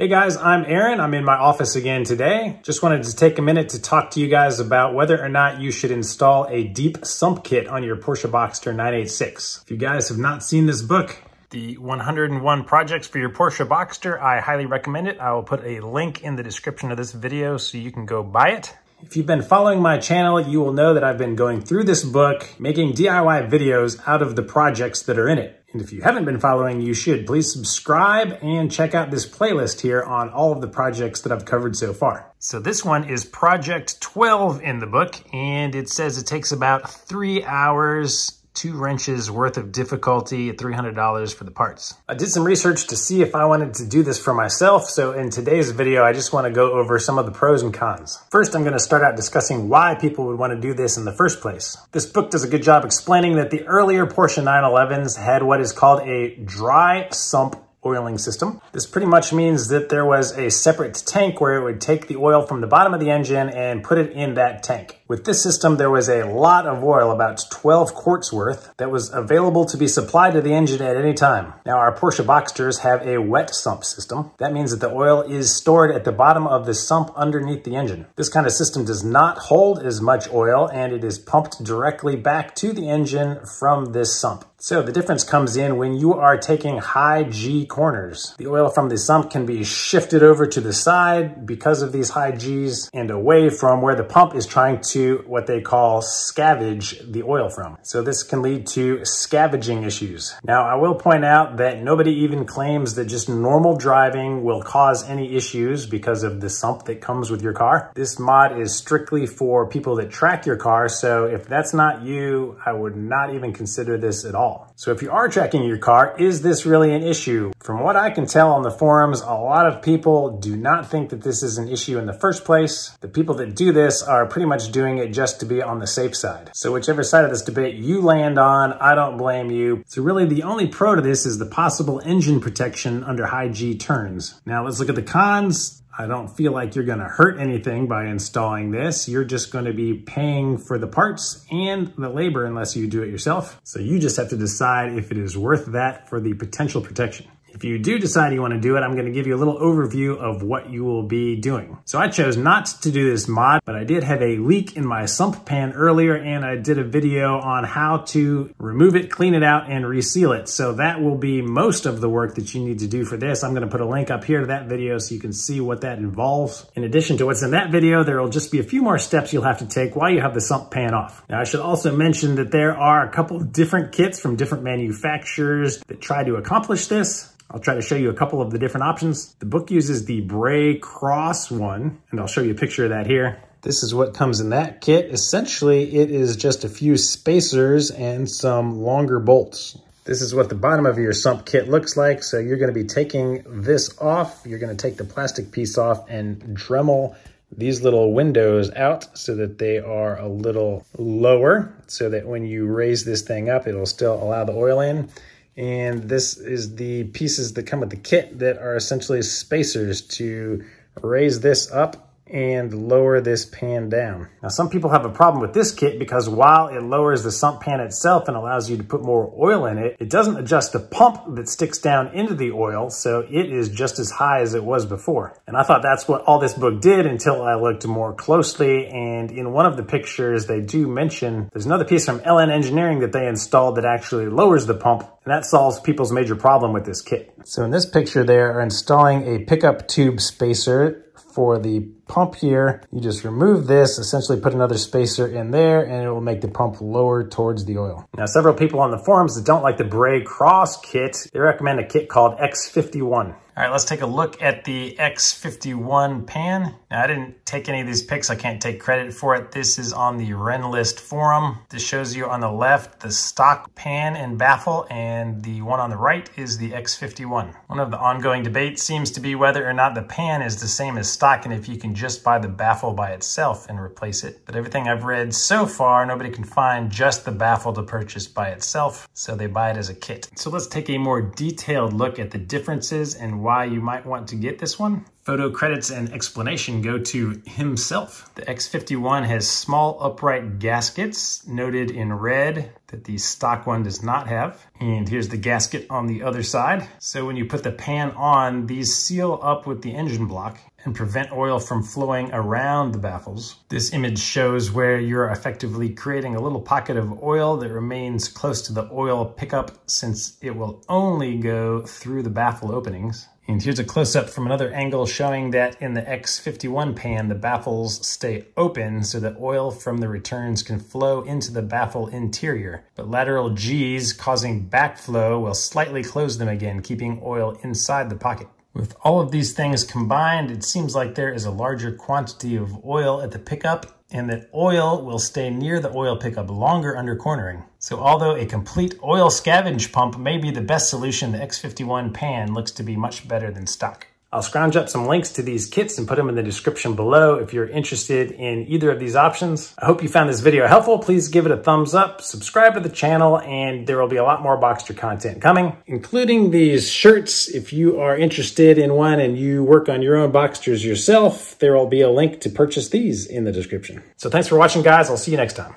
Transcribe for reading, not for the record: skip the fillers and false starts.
Hey guys, I'm Aaron. I'm in my office again today. Just wanted to take a minute to talk to you guys about whether or not you should install a deep sump kit on your Porsche Boxster 986. If you guys have not seen this book, The 101 Projects for Your Porsche Boxster, I highly recommend it. I will put a link in the description of this video so you can go buy it. If you've been following my channel, you will know that I've been going through this book, making DIY videos out of the projects that are in it. And if you haven't been following, you should. Please subscribe and check out this playlist here on all of the projects that I've covered so far. So this one is project 12 in the book, and it says it takes about 3 hours, 2 wrenches worth of difficulty, $300 for the parts. I did some research to see if I wanted to do this for myself, so in today's video, I just want to go over some of the pros and cons. First, I'm going to start out discussing why people would want to do this in the first place. This book does a good job explaining that the earlier Porsche 911s had what is called a dry sump oiling system. This pretty much means that there was a separate tank where it would take the oil from the bottom of the engine and put it in that tank. With this system, there was a lot of oil, about 12 quarts worth, that was available to be supplied to the engine at any time. Now, our Porsche Boxsters have a wet sump system. That means that the oil is stored at the bottom of the sump underneath the engine. This kind of system does not hold as much oil, and it is pumped directly back to the engine from this sump. So the difference comes in when you are taking high G corners. The oil from the sump can be shifted over to the side because of these high Gs and away from where the pump is trying to what they call scavenge the oil from. So this can lead to scavenging issues. Now, I will point out that nobody even claims that just normal driving will cause any issues because of the sump that comes with your car. This mod is strictly for people that track your car. So if that's not you, I would not even consider this at all. So if you are tracking your car, is this really an issue? From what I can tell on the forums, a lot of people do not think that this is an issue in the first place. The people that do this are pretty much doing it just to be on the safe side. So whichever side of this debate you land on, I don't blame you. So really the only pro to this is the possible engine protection under high G turns. Now let's look at the cons. I don't feel like you're going to hurt anything by installing this. You're just going to be paying for the parts and the labor unless you do it yourself. So you just have to decide if it is worth that for the potential protection. If you do decide you want to do it, I'm going to give you a little overview of what you will be doing. So I chose not to do this mod, but I did have a leak in my sump pan earlier, and I did a video on how to remove it, clean it out, and reseal it. So that will be most of the work that you need to do for this. I'm going to put a link up here to that video so you can see what that involves. In addition to what's in that video, there will just be a few more steps you'll have to take while you have the sump pan off. Now, I should also mention that there are a couple of different kits from different manufacturers that try to accomplish this. I'll try to show you a couple of the different options. The book uses the Brey-Krause one, and I'll show you a picture of that here. This is what comes in that kit. Essentially, it is just a few spacers and some longer bolts. This is what the bottom of your sump kit looks like. So you're gonna be taking this off. You're gonna take the plastic piece off and Dremel these little windows out so that they are a little lower so that when you raise this thing up, it'll still allow the oil in. And this is the pieces that come with the kit that are essentially spacers to raise this up and lower this pan down. Now, some people have a problem with this kit because while it lowers the sump pan itself and allows you to put more oil in it, it doesn't adjust the pump that sticks down into the oil, so it is just as high as it was before. And I thought that's what all this book did until I looked more closely, and in one of the pictures they do mention there's another piece from LN Engineering that they installed that actually lowers the pump, and that solves people's major problem with this kit. So in this picture they are installing a pickup tube spacer for the pump here. You just remove this, essentially put another spacer in there, and it will make the pump lower towards the oil. Now, several people on the forums that don't like the Brey-Krause kit, they recommend a kit called X51. All right, let's take a look at the X51 pan. Now, I didn't take any of these pics. I can't take credit for it. This is on the Renlist forum. This shows you on the left the stock pan and baffle, and the one on the right is the X51. One of the ongoing debates seems to be whether or not the pan is the same as stock, and if you can just buy the baffle by itself and replace it. But everything I've read so far, nobody can find just the baffle to purchase by itself, so they buy it as a kit. So let's take a more detailed look at the differences and why you might want to get this one. Photo credits and explanation go to himself. The X51 has small upright gaskets noted in red that the stock one does not have. And here's the gasket on the other side. So when you put the pan on, these seal up with the engine block and prevent oil from flowing around the baffles. This image shows where you're effectively creating a little pocket of oil that remains close to the oil pickup, since it will only go through the baffle openings. And here's a close-up from another angle showing that in the X51 pan, the baffles stay open so that oil from the returns can flow into the baffle interior. But lateral G's causing backflow will slightly close them again, keeping oil inside the pocket. With all of these things combined, it seems like there is a larger quantity of oil at the pickup, and that oil will stay near the oil pickup longer under cornering. So although a complete oil scavenge pump may be the best solution, the X51 pan looks to be much better than stock. I'll scrounge up some links to these kits and put them in the description below if you're interested in either of these options. I hope you found this video helpful. Please give it a thumbs up, subscribe to the channel, and there will be a lot more Boxster content coming, including these shirts. If you are interested in one and you work on your own Boxsters yourself, there will be a link to purchase these in the description. So thanks for watching, guys. I'll see you next time.